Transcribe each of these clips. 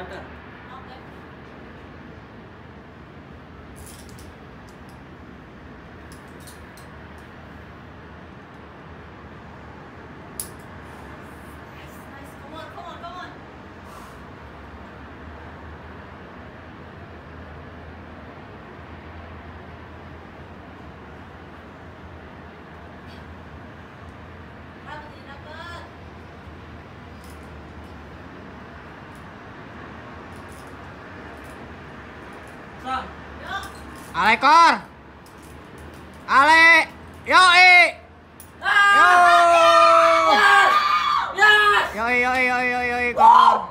ada. Ale Kor, Ale, yoi, yo, yoi Kor.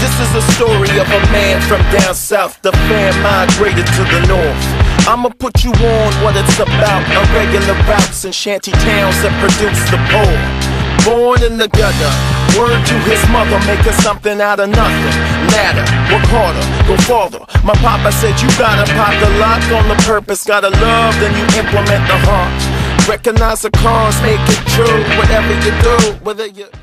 This is a story of a man from down south. The fan migrated to the north. I'ma put you on what it's about. Irregular routes and shanty towns that produce the poor. Born in the gutter, word to his mother, making something out of nothing. Ladder, work harder, go farther. My papa said you gotta pop the lock on the purpose. Gotta love, then you implement the heart. Recognize the cause, make it true. Whatever you do, whether you